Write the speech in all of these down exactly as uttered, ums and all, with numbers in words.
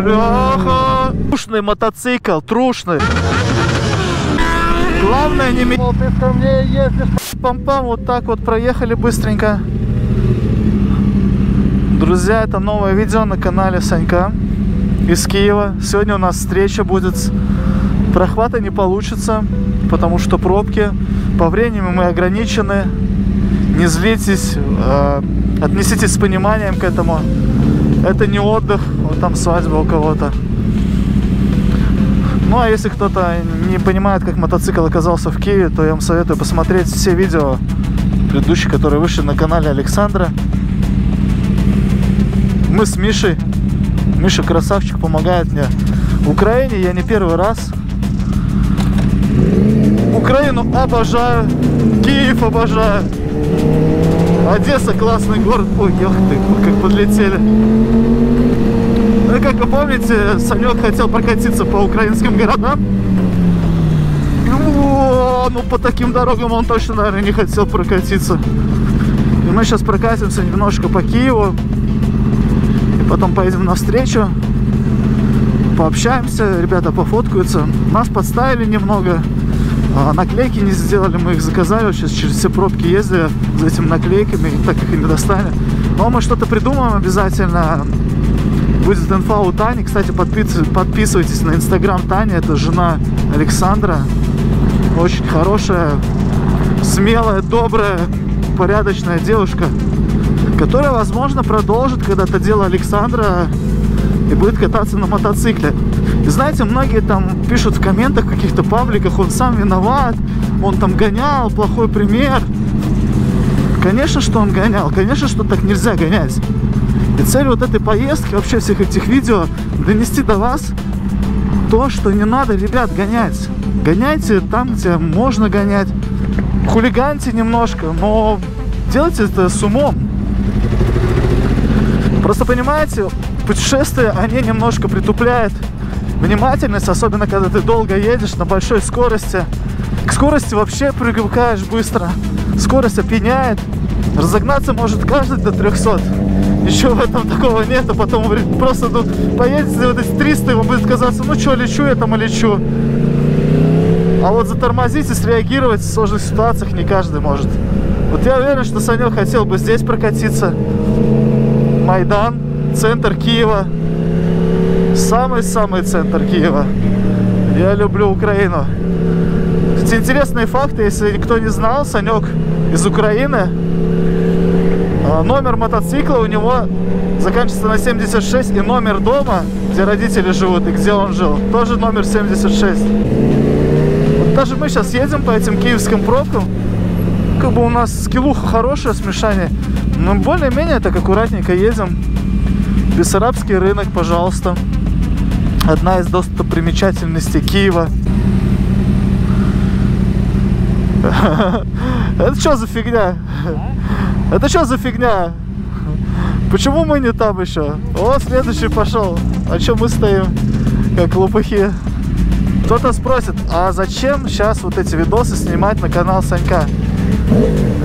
Бляха! Трушный мотоцикл, трушный. Главное не... Вот ты ко мне ездишь. Пам-пам, вот так вот проехали быстренько. Друзья, это новое видео на канале Санька из Киева. Сегодня у нас встреча будет. Прохвата не получится, потому что пробки. По времени мы ограничены. Не злитесь, э, отнеситесь с пониманием к этому. Это не отдых, вот там свадьба у кого-то. Ну а если кто-то не понимает, как мотоцикл оказался в Киеве, то я вам советую посмотреть все видео предыдущие, которые вышли на канале Александра. Мы с Мишей. Миша красавчик, помогает мне. В Украине я не первый раз. Украину обожаю, Киев обожаю. Одесса классный город. Ой, ех ты, как подлетели. Ну, как вы помните, Санек хотел прокатиться по украинским городам. О, ну по таким дорогам он точно, наверное, не хотел прокатиться. И мы сейчас прокатимся немножко по Киеву. И потом поедем навстречу. Пообщаемся, ребята пофоткаются. Нас подставили немного. Наклейки не сделали, мы их заказали, сейчас через все пробки ездили за этими наклейками, так как их не достали. Но мы что-то придумаем обязательно. Будет инфа у Тани. Кстати, подписывайтесь на инстаграм Тани, это жена Александра. Очень хорошая, смелая, добрая, порядочная девушка, которая, возможно, продолжит когда-то дело Александра и будет кататься на мотоцикле. И знаете, многие там пишут в комментах, в каких-то пабликах, он сам виноват, он там гонял, плохой пример. Конечно, что он гонял, конечно, что так нельзя гонять. И цель вот этой поездки, вообще всех этих видео, донести до вас то, что не надо, ребят, гонять. Гоняйте там, где можно гонять, хулиганьте немножко, но делайте это с умом. Просто понимаете, путешествия, они немножко притупляют внимательность, особенно когда ты долго едешь на большой скорости. К скорости вообще привыкаешь быстро. Скорость опьяняет. Разогнаться может каждый до трёхсот. Ничего в этом такого нет. А потом просто ну, поедете вот эти триста, ему будет казаться, ну что, лечу я там и лечу. А вот затормозить и среагировать в сложных ситуациях не каждый может. Вот я уверен, что Санек хотел бы здесь прокатиться. Майдан, центр Киева. Самый-самый центр Киева. Я люблю Украину. Эти интересные факты, если никто не знал, Санек из Украины. Номер мотоцикла у него заканчивается на семьдесят шесть, и номер дома, где родители живут и где он жил, тоже номер семьдесят шесть. Вот даже мы сейчас едем по этим киевским пробкам. Как бы у нас скилуха хорошее смешание, но более-менее так аккуратненько едем. Бессарабский рынок, пожалуйста. Одна из достопримечательностей Киева. Это что за фигня? Это что за фигня? Почему мы не там еще? О, следующий пошел. А что мы стоим, как лопухи? Кто-то спросит, а зачем сейчас вот эти видосы снимать на канал Санька?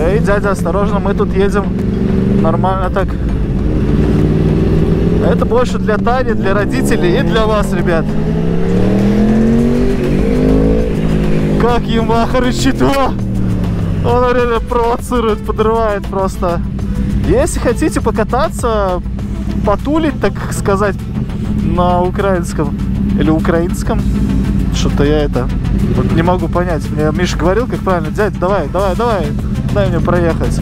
Эй, дядя, осторожно, мы тут едем. Нормально так. Это больше для Тани, для родителей и для вас, ребят. Как Yamaha рычит, он реально провоцирует, подрывает просто. Если хотите покататься, потулить, так сказать, на украинском или украинском, что-то я это вот не могу понять. Мне Миша говорил, как правильно, дядь, давай, давай, давай, дай мне проехать.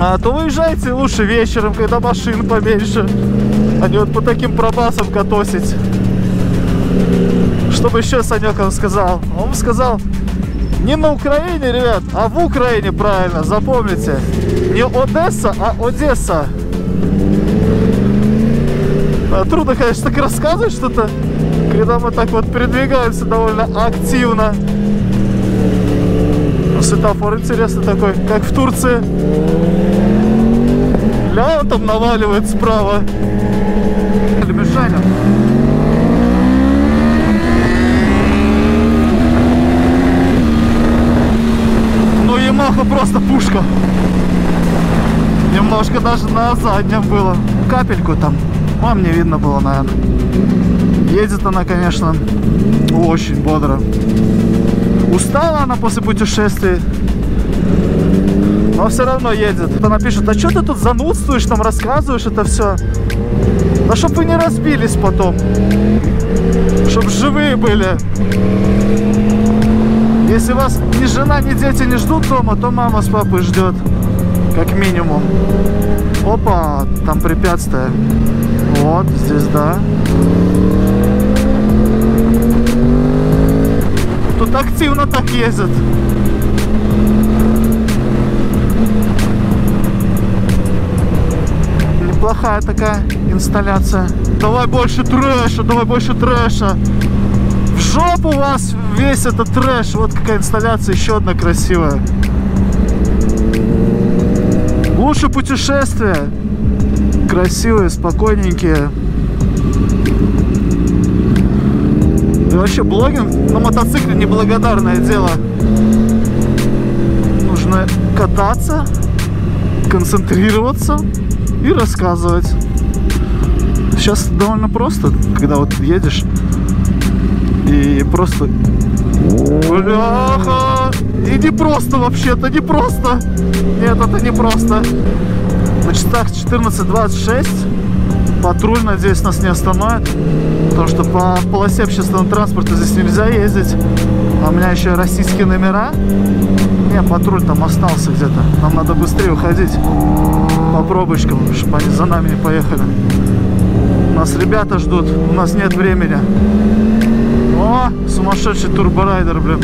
А то выезжайте лучше вечером, когда машин поменьше, а не вот по таким пробасам катосить. Что бы еще Санек вам сказал? Он сказал, не на Украине, ребят, а в Украине, правильно, запомните. Не Одесса, а Одесса. А трудно, конечно, так рассказывать что-то, когда мы так вот передвигаемся довольно активно. Светофор интересный такой, как в Турции. Ля, он там наваливает справа. Мешали. Ну, Yamaha просто пушка. Немножко даже на заднем было. Капельку там. Вам не видно было, наверное. Едет она, конечно, очень бодро. Устала она после путешествий, но все равно едет. Она пишет: да что ты тут занудствуешь, там рассказываешь это все? Да чтоб вы не разбились потом, чтоб живые были. Если вас ни жена, ни дети не ждут дома, то мама с папой ждет, как минимум. Опа, там препятствие. Вот, здесь, да. Тут активно так ездят. Неплохая такая инсталляция. Давай больше трэша, давай больше трэша. В жопу у вас весь этот трэш. Вот какая инсталляция, еще одна красивая. Лучше путешествия. Красивые, спокойненькие. И вообще блогинг на мотоцикле неблагодарное дело. Нужно кататься, концентрироваться и рассказывать. Сейчас довольно просто, когда вот едешь и просто... Бляха! И не просто вообще-то, не просто! Нет, это не просто. На часах четырнадцать двадцать шесть. Патруль, надеюсь, нас не остановит. Потому что по полосе общественного транспорта здесь нельзя ездить. А у меня еще российские номера. Не, патруль там остался где-то. Нам надо быстрее уходить по пробочкам, чтобы они за нами не поехали. Нас ребята ждут, у нас нет времени. О, сумасшедший турборайдер, блин.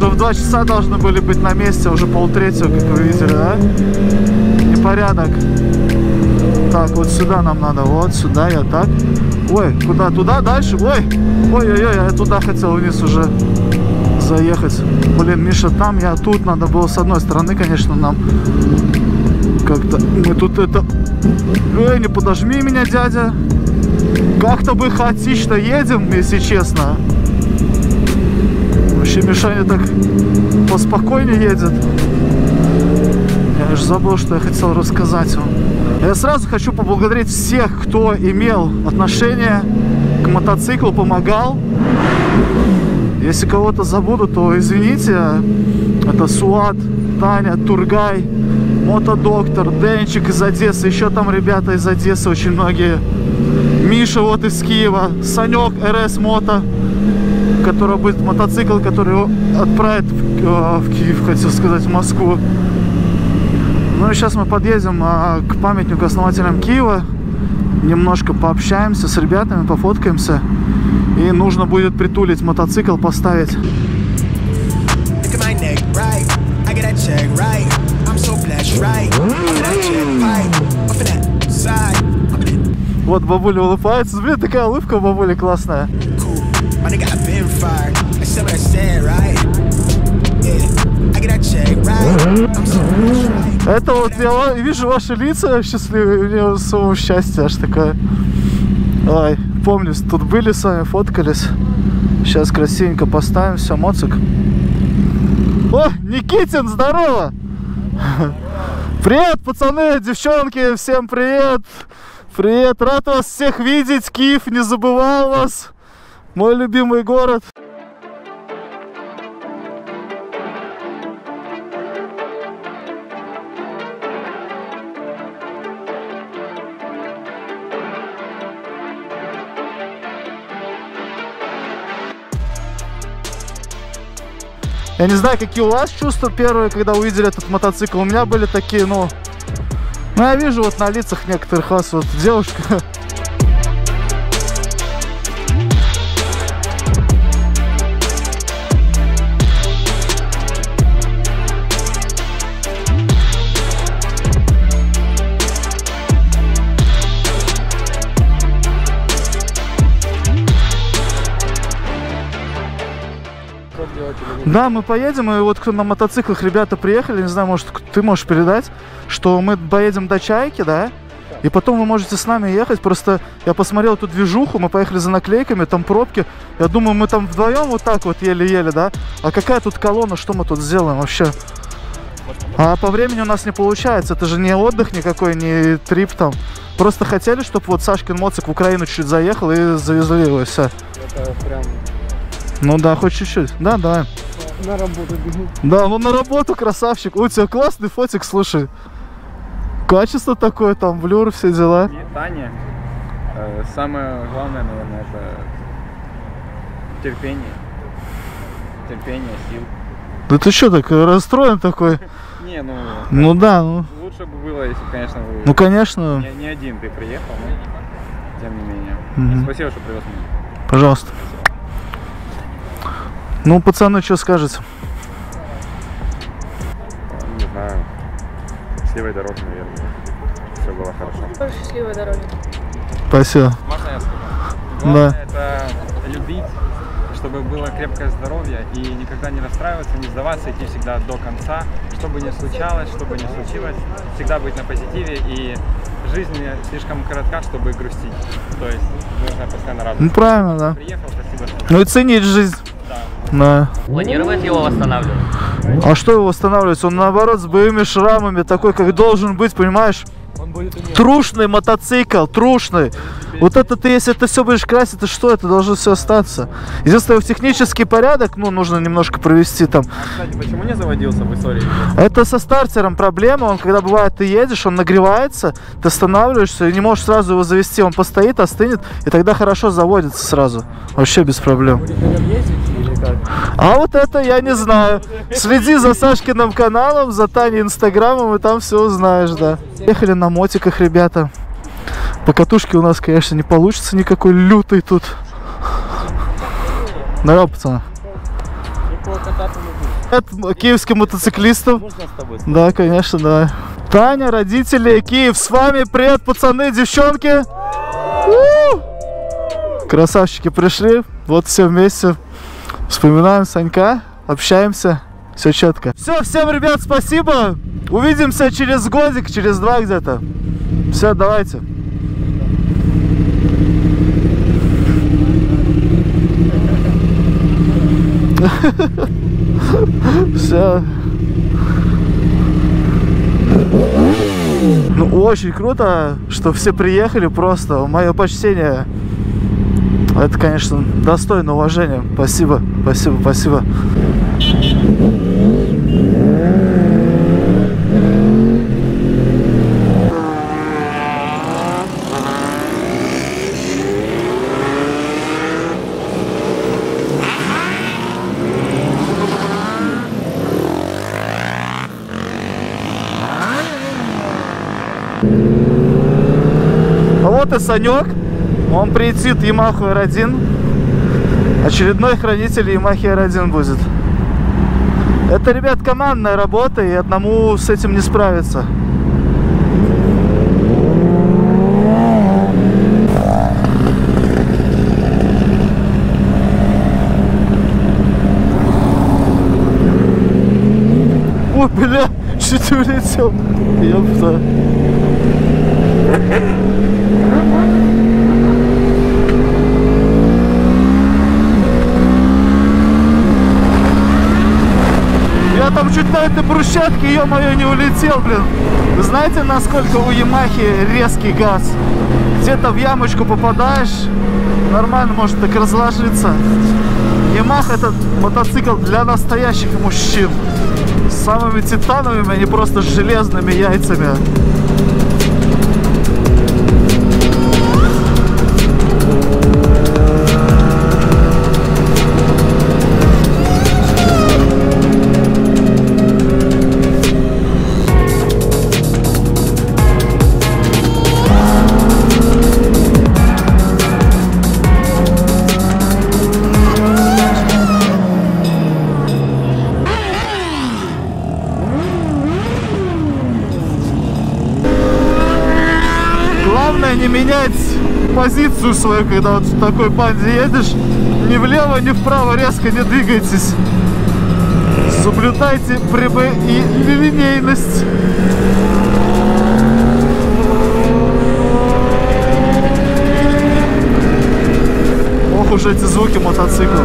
Да в два часа должны были быть на месте, уже полтретьего, как вы видели, да? Непорядок. Так, вот сюда нам надо, вот сюда, я так. Ой, куда, туда, дальше? Ой, ой-ой-ой, я туда хотел вниз уже заехать. Блин, Миша там, я тут. Надо было с одной стороны, конечно, нам как-то... Мы тут это... Эй, не подожми меня, дядя. Как-то бы хаотично едем, если честно. Вообще, Мишаня так поспокойнее едет. Я же забыл, что я хотел рассказать вам. Я сразу хочу поблагодарить всех, кто имел отношение к мотоциклу, помогал. Если кого-то забуду, то извините. Это Суат, Таня, Тургай, Мотодоктор, Денчик из Одессы. Еще там ребята из Одессы очень многие. Миша вот из Киева. Санек эр эс Мото, который будет мотоцикл, который его отправит в, в Киев, хотел сказать, в Москву. Ну и сейчас мы подъедем к памятнику основателям Киева. Немножко пообщаемся с ребятами, пофоткаемся. И нужно будет притулить мотоцикл, поставить. Вот бабуля улыбается. Блин, такая улыбка у бабули классная. Это вот я вижу ваши лица счастливые, у самого счастья аж такое. Ой. Помню, тут были с вами, фоткались. Сейчас красивенько поставим все, моцик. О, Никитин, здорово! Привет, пацаны, девчонки, всем привет! Привет, рад вас всех видеть, Киев, не забывал вас. Мой любимый город. Я не знаю, какие у вас чувства первые, когда увидели этот мотоцикл. У меня были такие, ну... Ну, я вижу вот на лицах некоторых вас, вот девушка. Да, мы поедем, и вот на мотоциклах ребята приехали, не знаю, может, ты можешь передать, что мы поедем до Чайки, да? Да. И потом вы можете с нами ехать. Просто я посмотрел эту движуху, мы поехали за наклейками, там пробки. Я думаю, мы там вдвоем вот так вот еле-еле, да? А какая тут колонна, что мы тут сделаем вообще? А по времени у нас не получается. Это же не отдых никакой, не трип там. Просто хотели, чтобы вот Сашкин моцик в Украину чуть-чуть заехал и завезли его, и все. Это прям... Ну да, хоть чуть-чуть. Да, да. На работу бегу. Да, ну на работу, красавчик. У тебя классный фотик, слушай. Качество такое, там, блюр, все дела. И Таня, э, самое главное, наверное, это терпение. Терпение, сил. Да ты что, так расстроен такой? Не, ну... Ну да, ну... Лучше бы было, если, конечно, вы... Ну, конечно... Не один ты приехал, но тем не менее. Спасибо, что привез меня. Пожалуйста. Ну, пацаны, что скажете? Не знаю. Счастливой дороги, наверное. Все было хорошо. Счастливой дороги. Спасибо. Можно я скажу? Главное, да. Это любить, чтобы было крепкое здоровье и никогда не расстраиваться, не сдаваться, идти всегда до конца. Что бы ни случалось, что бы ни случилось, всегда быть на позитиве, и жизнь слишком коротка, чтобы грустить. То есть нужно постоянно радоваться. Ну, правильно, да. Приехал, спасибо. Ну и ценить жизнь. Да. Планировать его восстанавливать? А что его восстанавливать? Он наоборот с боевыми шрамами, такой как должен быть, понимаешь? Он будет у него. Трушный мотоцикл, трушный. Вот это ты, если ты все будешь красить, то что это должно все остаться? Единственное, в технический порядок, ну, нужно немножко провести там. А, кстати, почему не заводился в истории? Это со стартером проблема, он когда бывает, ты едешь, он нагревается, ты останавливаешься и не можешь сразу его завести, он постоит, остынет, и тогда хорошо заводится сразу, вообще без проблем. А вот это я не знаю. Следи за Сашкиным каналом, за Таней инстаграмом, и там все узнаешь, да. Ехали на мотиках, ребята. По катушке у нас, конечно, не получится никакой лютой тут. Здорово, пацаны. Это киевским мотоциклистам. Да, конечно, да. Таня, родители, Киев с вами. Привет, пацаны, девчонки. Красавчики пришли. Вот все вместе. Вспоминаем Санька, общаемся, все четко. Все, всем, ребят, спасибо. Увидимся через годик, через два где-то. Все, давайте. Все. Ну, очень круто, что все приехали просто. Мое почтение. Это, конечно, достойно уважения. Спасибо, спасибо, спасибо. А вот и Санек. Он приедет Yamaha эр один. Очередной хранитель Yamaha эр один будет. Это, ребят, командная работа, и одному с этим не справиться. О, бля, чуть улетел. Ёпта. Чуть на этой брусчатке, ё-моё, не улетел, блин. Вы знаете, насколько у Ямахи резкий газ? Где-то в ямочку попадаешь, нормально может так разложиться. Ямаха — это мотоцикл для настоящих мужчин. С самыми титановыми, а не просто с железными яйцами. Позицию свою, когда вот в такой банде едешь, ни влево, ни вправо резко не двигайтесь. Соблюдайте прямые и линейность. уже эти звуки мотоциклов.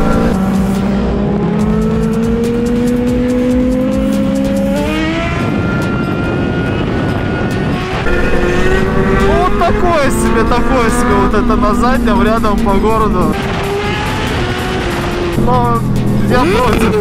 Вот такое себе, такое себе вот это на заднем, рядом по городу. Но я против.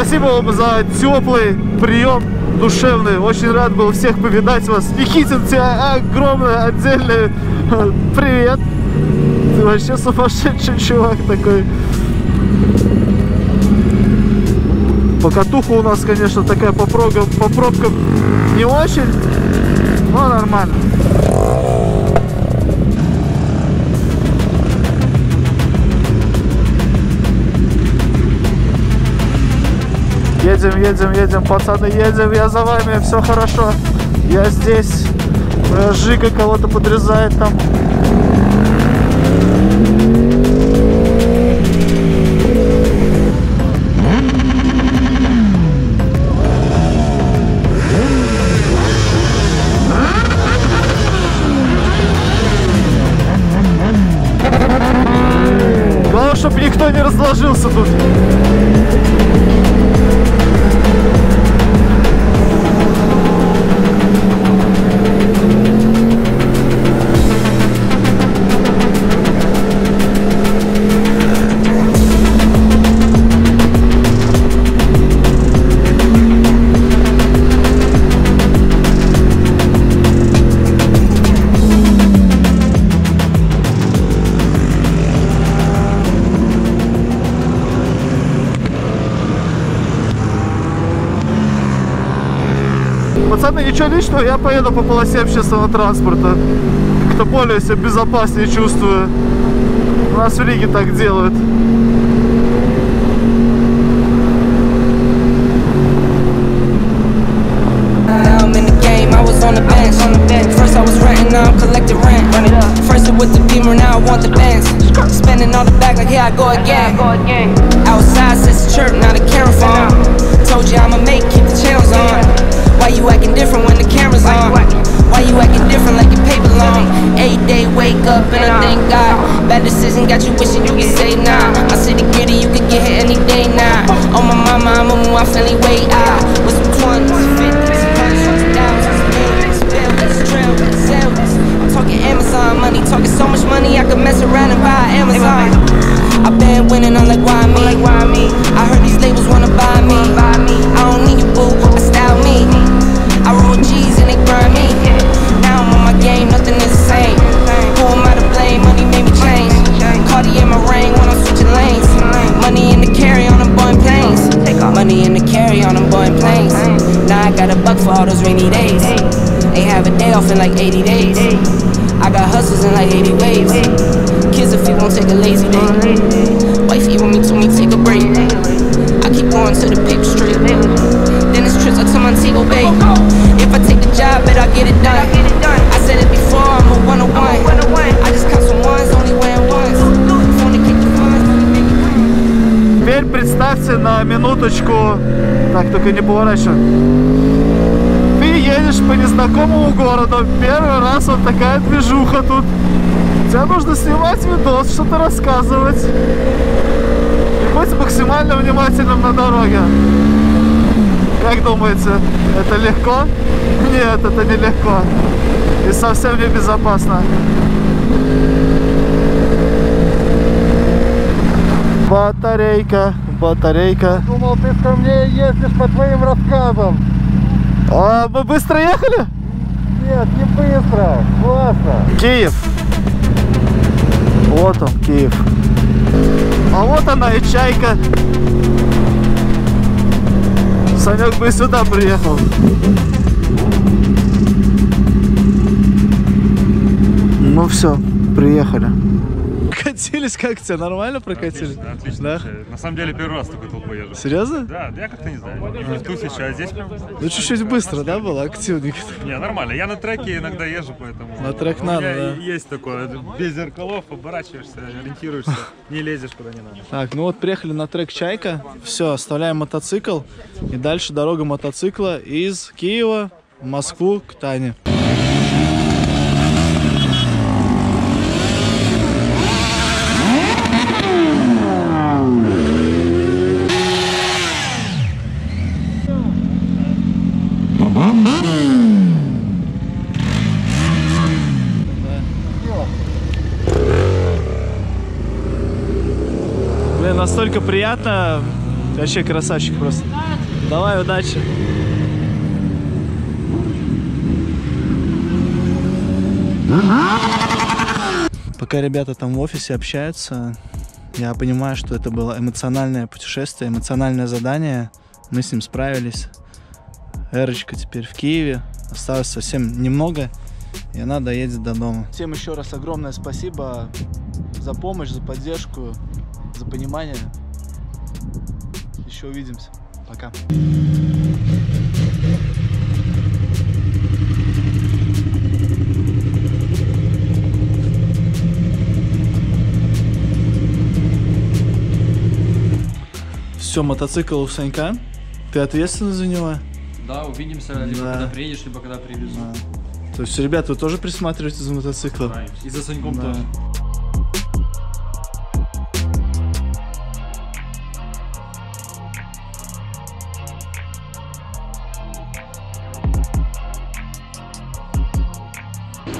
Спасибо вам за теплый прием, душевный. Очень рад был всех повидать вас. Михитин, тебе огромный отдельный привет. Ты вообще сумасшедший чувак такой. Покатуха у нас, конечно, такая по пробкам, по пробкам не очень, но нормально. Едем, едем, едем, пацаны, едем, я за вами, все хорошо. Я здесь. Жига кого-то подрезает там. Главное, чтобы никто не разложился тут. Пацаны, ничего личного, я поеду по полосе общественного транспорта. Кто более себя безопаснее чувствую. У нас в Риге так делают. Why you acting different when the camera's on? Why you acting different like your paper long? Eight day wake up and I thank God. Bad decision got you wishing you could say nah. I said the giddy, you could get hit any day now. Nah. Oh my mama, I'm a move, I feel the way I was twenties, fifties, hundreds, thousands, millions, billions, trillions, zillions. I'm talking Amazon money, talking so much money I could mess around and buy Amazon. I've been winning, I'm like why me? Why me? I heard these labels wanna buy me. I don't need you, boo. I style me. I roll G's and they burn me. Now I'm on my game, nothing is the same. Who am I to blame? Money made me change. Cardi in my ring when I'm switching lanes. Money in the carry on them boy planes. Money in the carry on them boy planes. Now I got a buck for all those rainy days. They have a day off in like eighty days. I got hustles in like eighty ways. Kids if you won't take a lazy day. Wife eat with me, told me take a break. I keep going to the paper street. Then it's trips up to Montego Bay. If I take the job, bet I'll get it done. I said it before, I'm a one oh one. I just count some ones, only wearing ones. Теперь представьте на минуточку. Так, только не поворачивай. Ты едешь по незнакомому городу. Первый раз вот такая движуха тут. Тебе нужно снимать видос, что-то рассказывать. И будь максимально внимательным на дороге. Как думаете, это легко? Нет, это не легко. И совсем не безопасно. Батарейка, батарейка. Думал, ты ко мне ездишь по твоим рассказам. А мы быстро ехали? Нет, не быстро. Классно. Киев. Вот он, Киев. А вот она и Чайка. Санек бы сюда приехал. Ну все, приехали. прокатились, как тебе? Нормально прокатились? Отлично, отлично. Да? На самом деле первый раз такой толпой езжу. Серьезно? Да, да я как-то не знаю. Не в тусе еще, а здесь... Ну чуть-чуть быстро, да, было? Активненько. Не, нормально. Я на треке иногда езжу, поэтому... На трек надо, да. Есть такое. Без зеркалов оборачиваешься, ориентируешься, не лезешь куда не надо. Так, ну вот приехали на трек Чайка. Все, оставляем мотоцикл. И дальше дорога мотоцикла из Киева в Москву к Тане. Настолько приятно, вообще красавчик просто. Давай, удачи. Пока ребята там в офисе общаются, я понимаю, что это было эмоциональное путешествие, эмоциональное задание. Мы с ним справились. Эрочка теперь в Киеве, осталось совсем немного, и она доедет до дома. Всем еще раз огромное спасибо за помощь, за поддержку, за понимание. Еще увидимся. Пока. Все, мотоцикл у Санька. Ты ответственен за него? Да, увидимся, либо да. Когда приедешь, либо когда привезу. Да. То есть, ребята, вы тоже присматриваете за мотоциклом? Да, и за Саньком да. тоже.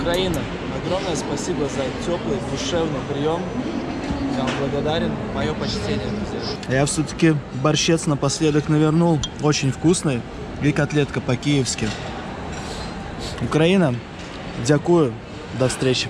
Украина, огромное спасибо за теплый, душевный прием. Я вам благодарен. Мое почтение, друзья. Я все-таки борщец напоследок навернул. Очень вкусный. И котлетка по-киевски. Украина, дякую. До встречи.